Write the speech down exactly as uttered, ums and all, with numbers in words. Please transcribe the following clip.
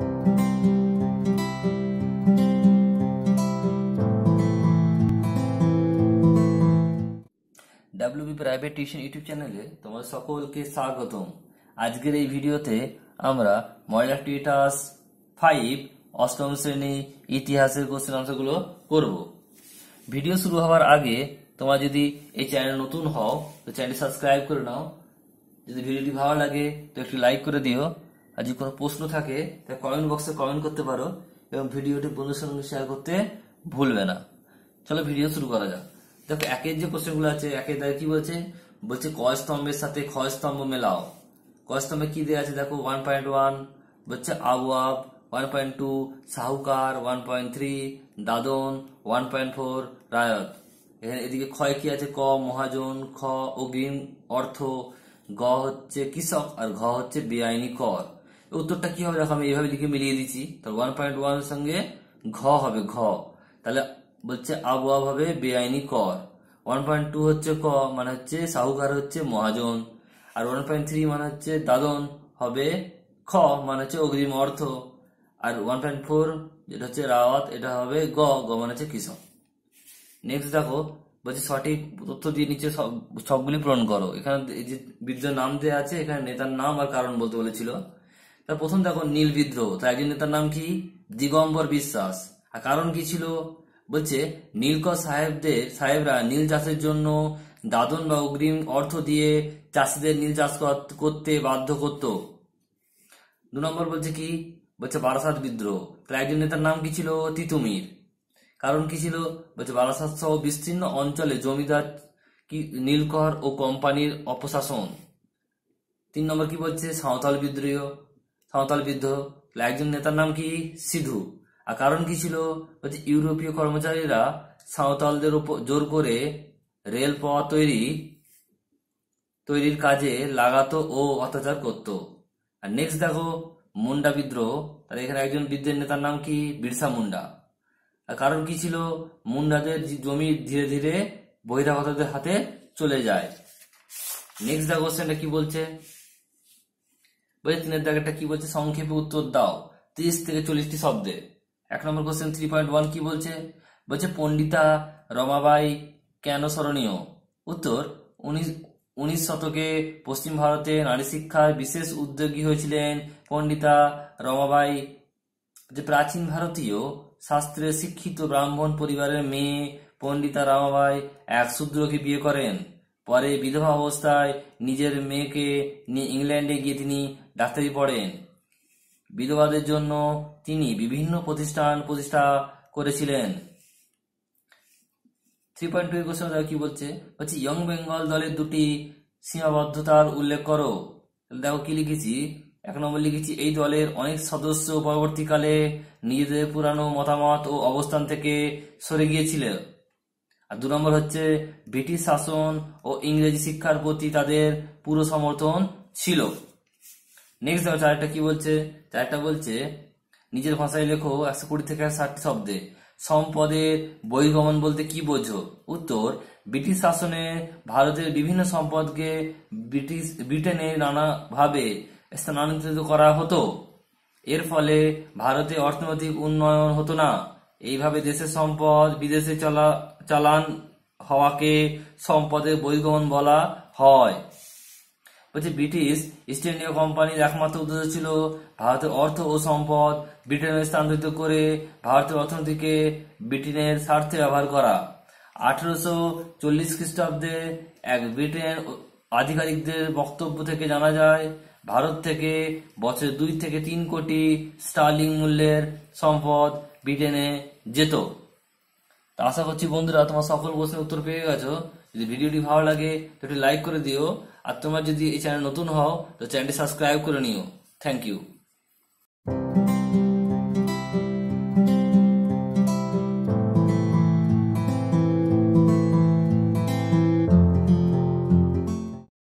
WB private tuition YouTube चैनले तोमादेर सकलके स्वागतम। आजकेर एई भिडियोते आमरा मॉडल टीटास फाइव अष्टम श्रेणी इतिहासेर कोश्चेन आंसरगुलो करब। भिडियो शुरू होवार आगे तोमरा यदि एई चैनेल नतुन हओ तो चैनेलटि सबस्क्राइब करे नाओ। यदि भिडियोटि भालो लागे तो एकटि लाइक करे दिओ। আর যদি কোনো প্রশ্ন থাকে তা কমেন্ট বক্সে কমেন্ট করতে পারো এবং ভিডিওটি বন্ধুদের সঙ্গে শেয়ার করতে ভুলবে না। চলো ভিডিও শুরু করা যাক। দেখো একের যে প্রশ্নগুলো আছে একের দায় কি বলছে বলছে ক স্তম্ভের সাথে খ স্তম্ভ মেলাও। ক স্তম্ভে কি দেয়া আছে দেখো वन पॉइंट वन বলছে আবওয়াব वन पॉइंट टू সাহুকার वन पॉइंट थ्री দাদন वन पॉइंट फोर রায়ত। এখানে এদিকে খ কি আছে ক মহাজন খ অগ্রিম অর্থ গ হচ্ছে কৃষক আর ঘ হচ্ছে বেআইনি কর। उत्तर की देखो हमें लिखे मिलिए दीची तो वन पॉइंट वन संगे घ है घ आबोआब बेआईनी कर वन पॉइंट टू हे क मान हे साहूकार हे महाजन और वन पॉइंट थ्री मान हे दादन है ख मान हे अग्रिम अर्थ और वन पॉइंट फोर जो रावत ये ग ग मान हे कृषक। नेक्स्ट देखो বলছে সঠিক তথ্য দিয়ে নিচে সবগুলি পূরণ করো। এখানে যে বিদ্রোহ নাম দেয়া আছে এখানে নেতার নাম আর কারণ বলতে বলেছিল। প্রথম দেখো নীল বিদ্রোহ তার একজন নেতার নাম কি দিগম্বর বিশ্বাস আর কারণ কি ছিল বলছে নীলকর সাহেবদের সাহেবরা নীল চাষের জন্য দাদন বা অগ্রিম অর্থ দিয়ে চাষিদের নীল চাষ করতে বাধ্য করত। দু নম্বর বলছে কি বলছে বারাসাত বিদ্রোহ তার একজন নেতার নাম কি ছিল তিতুমির কারণ কি ছিল বলছে বারাসাত সহ বিস্তীর্ণ অঞ্চলে জমিদার কি নীলকর ও কোম্পানির অপশাসন। তিন নম্বর কি বলছে সাঁওতাল বিদ্রোহ সাঁওতাল বিদ্রোহ একজন নেতার নাম কি সিধু আর কারণ কি ছিল বলছে ইউরোপীয় কর্মচারীরা সাঁওতালদের উপর জোর করে রেলপথ তৈরি তৈরির কাজে লাগাতো ও অত্যাচার করত। আর নেক্সট দেখো মুন্ডা বিদ্রোহ তাহলে এখানে একজন বিদ্রোহ নেতার নাম কি বিরসা মুন্ডা আর কারণ কি ছিল মুন্ডাদের জমি ধীরে ধীরে বহিরাগতদের হাতে চলে যায়। নেক্সট দেখো কোশ্চেনটা কি বলছে तीन दागेटा की संक्षेपे उत्तर दाओ तीस थेके चल्लिशटी शब्दे। एक number question three point one की बोलछे पंडिता रमाबाई केन स्मरणीय उत्तर उन्नीस शतके पश्चिम भारते नारी शिक्षार विशेष उद्योगी हयेछिलेन पंडिता रमाबाई। प्राचीन भारतीय शास्त्रे शिक्षित ब्राह्मण परिवारेर मेये पंडिता रमाबाई एक शूद्रके बिये करेन। পরে বিধবা অবস্থায় নিজের মেয়েকে নিয়ে ইংল্যান্ডে গিয়ে তিনি ডাক্তারি পড়েন। বিধবাদের জন্য তিনি বিভিন্ন প্রতিষ্ঠান প্রতিষ্ঠা করেছিলেন। থ্রি পয়েন্ট টু এর কোশ্চেন কি বলছে বলছে ইয়ং বেঙ্গল দলের দুটি সীমাবদ্ধতার উল্লেখ করো। দেখো কি লিখেছি এক নম্বর লিখেছি এই দলের অনেক সদস্য পরবর্তীকালে নিজেদের পুরানো মতামত ও অবস্থান থেকে সরে গিয়েছিলেন। আর দু নম্বর হচ্ছে ব্রিটিশ শাসন ও ইংরেজি শিক্ষার প্রতি তাদের পুরো সমর্থন ছিল। নেক্সট দেখো চারটা কি বলছে চারটা বলছে নিজের ভাষায় লেখো একশো কুড়ি থেকে ষাটটি শব্দে সম্পদের বহির্গমন বলতে কি বোঝো। উত্তর ব্রিটিশ শাসনে ভারতের বিভিন্ন সম্পদকে ব্রিটিশ ব্রিটেনে নানাভাবে স্থানান্তরিত করা হতো। এর ফলে ভারতে অর্থনৈতিক উন্নয়ন হতো না। এইভাবে দেশের সম্পদ বিদেশে চলা চালান হওয়াকে সম্পদের বহির্গমন বলা হয়। বলছে ব্রিটিশ ইস্ট ইন্ডিয়া কোম্পানির একমাত্র উদ্দেশ্য ছিল ভারতের অর্থ ও সম্পদ ব্রিটেনে স্থানান্তরিত করে ভারতের অর্থনীতিকে ব্রিটেনের স্বার্থে ব্যবহার করা। আঠারোশো চল্লিশ খ্রিস্টাব্দে এক ব্রিটেন আধিকারিকদের বক্তব্য থেকে জানা যায় ভারত থেকে বছরে দুই থেকে তিন কোটি স্টার্লিং মূল্যের সম্পদ ব্রিটেনে যেত। তো আশা করছি বন্ধুরা তোমার সকল প্রশ্নের উত্তর পেয়ে গেছো। যদি ভিডিওটি ভালো লাগে তো একটি লাইক করে দিও আর তোমরা যদি এই চ্যানেল নতুন হও তো চ্যানেলটি সাবস্ক্রাইব করে নিও। Thank you.